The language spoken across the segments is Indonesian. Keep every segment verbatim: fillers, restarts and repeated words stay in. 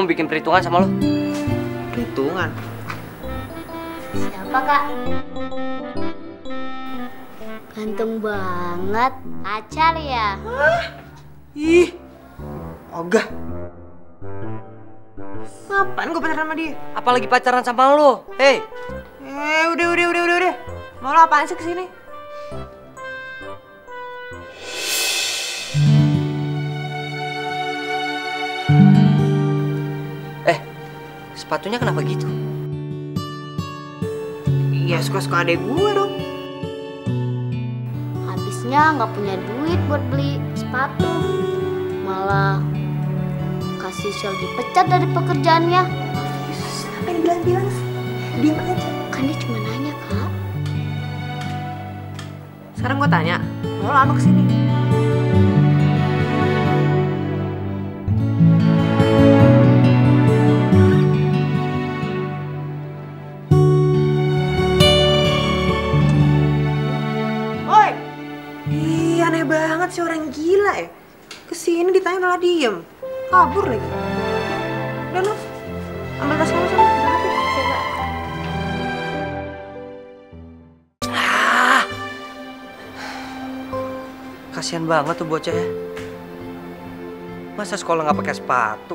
mau bikin perhitungan sama lo. Perhitungan? Siapa, Kak? Ganteng banget. Pacar ya? Hah? Ih, ogah. Ngapain gue pacaran sama dia? Apalagi pacaran sama lo. Hei. Eh, udah, udah, udah, udah, udah. Mau lo apaan sih kesini? Eh, sepatunya kenapa gitu? Ya suka-suka adek gue dong. Habisnya nggak punya duit buat beli sepatu, malah kasih Shell dipecat dari pekerjaannya. Yesus, apa yang bilang-bilang sih? Diam aja. Kan dia cuma nanya, Kak. Sekarang gue tanya, mau lama kesini? Si orang gila ya, kesini ditanya malah diem, kabur lagi. Udah noh, ambil tas kamu sana. Ah, kasihan banget tuh bocah ya. Masa sekolah nggak pakai sepatu?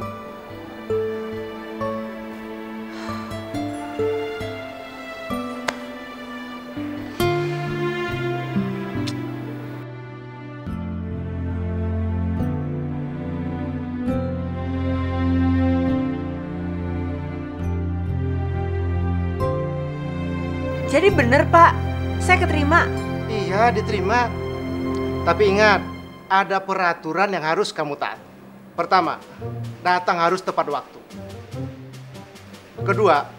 Jadi bener, Pak, saya keterima. Iya, diterima. Tapi ingat, ada peraturan yang harus kamu taat. Pertama, datang harus tepat waktu. Kedua,